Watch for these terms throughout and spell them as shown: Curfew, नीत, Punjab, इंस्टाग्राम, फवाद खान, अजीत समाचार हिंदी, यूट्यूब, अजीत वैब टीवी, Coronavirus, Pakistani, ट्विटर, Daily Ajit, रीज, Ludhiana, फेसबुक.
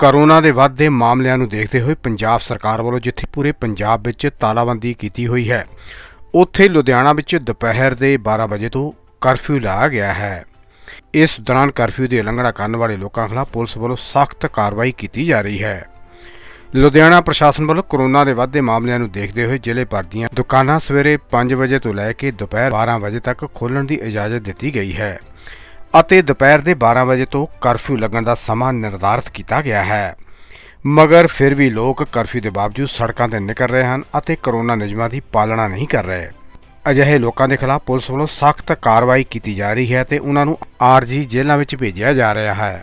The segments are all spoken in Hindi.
कोरोना के वाधे मामलों को देखते हुए पंजाब सरकार वालों जिथे पूरे पंजाब में तालाबंदी की हुई है, उत्थे लुधियाना में दोपहर के 12 बजे तो करफ्यू लाया गया है। इस दौरान करफ्यू की उलंघना करने वाले लोगों खिलाफ पुलिस वालों सख्त कार्रवाई की जा रही है। लुधियाना प्रशासन वालों कोरोना के वाधे मामलों को देखते हुए जिले भर दी दुकानें सवेरे 5 बजे तो लैके दोपहर 12 बजे तक खोलने की इजाजत दी गई है और दोपहर के 12 बजे तो करफ्यू लगने का समा निर्धारित किया गया है। मगर फिर भी लोग करफ्यू के बावजूद सड़कों पर निकल रहे हैं और कोरोना नियमों की पालना नहीं कर रहे। अजिहे लोगों के खिलाफ पुलिस वालों सख्त कार्रवाई की जा रही है और उन्हें आरजी जेलों में भेजा जा रहा है।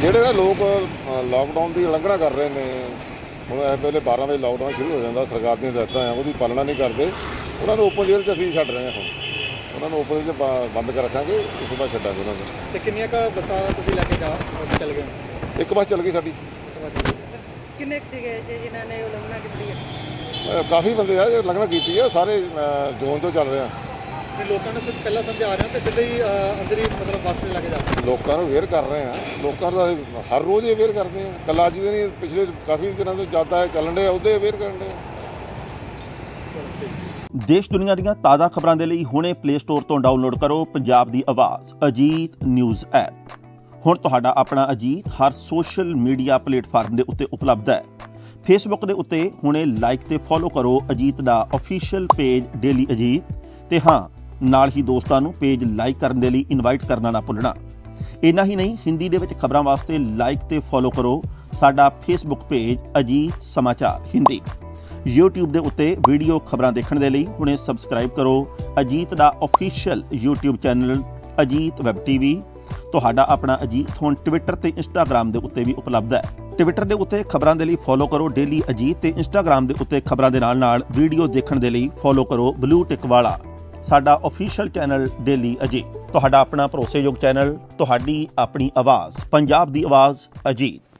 ਜਿਹੜੇ लोग लॉकडाउन की उलंघना कर रहे हैं, हम पहले 12 बजे लॉकडाउन शुरू हो जाता, सरकार दी हिदायतां है उसकी पालना नहीं करते, उन्होंने ओपन जेल असीं छड्ड रहे हैं। हम उन्होंने ओपन जेल बंद कर रखांगे, उस बाद छड्डांगे उन्होंने। ते कितनी का बसा तुसीं लैके जा चल गए? एक बस चल गई साडी। कितने सीगे जिन्हां ने उलंघना कीती है? काफ़ी बंदे है जो उलंघना कीती है, सारे जोन तो चल रहे हैं। लोगों ने सिर्फ पहला समझा रहे हैं, सीधे ही अंदर ही मतलब बस लग जाते हैं। लोगों को अवेयर कर रहे हैं, लोगों का हर रोज़ ही अवेयर करते हैं। कल आज दिन ही पिछले काफ़ी दिनों से ज़्यादा है चलन रहे उदे अवेयर कर रहे हैं। देश दुनिया दी ताज़ा खबरों के लिए हुणे प्ले स्टोर तो डाउनलोड करो पंजाब दी आवाज़ अजीत न्यूज़ ऐप। हुण तुहाडा अपना अजीत हर सोशल मीडिया प्लेटफॉर्म के उत्ते उपलब्ध है। फेसबुक के उत्ते हुणे लाइक तो फॉलो करो अजीत का ऑफिशियल पेज डेली अजीत ते हाँ नाल ही दोस्तां नूं पेज लाइक करने के लिए इनवाइट करना ना भुलना। इन्ना ही नहीं हिंदी दे विच खबरां वास्ते लाइक ते फॉलो करो साडा फेसबुक पेज अजीत समाचार हिंदी। यूट्यूब दे उत्ते वीडियो खबरां देखण दे लई हुणे सबसक्राइब करो अजीत दा official यूट्यूब channel अजीत वैब टीवी। तुहाडा अपना अजीत हुण ट्विटर ते इंस्टाग्राम दे उत्ते भी उपलब्ध है। ट्विटर दे उत्ते खबरां दे लई फॉलो करो डेली अजीत ते इंस्टाग्राम दे उत्ते खबरां दे नाल-नाल वीडियो देखण दे लई फॉलो करो ब्लू टिक वाला साडा ऑफिशियल चैनल डेली अजीत। तुहाडा अपना भरोसेयोग चैनल, तुहाडी अपनी आवाज़, पंजाब दी आवाज़ अजीत।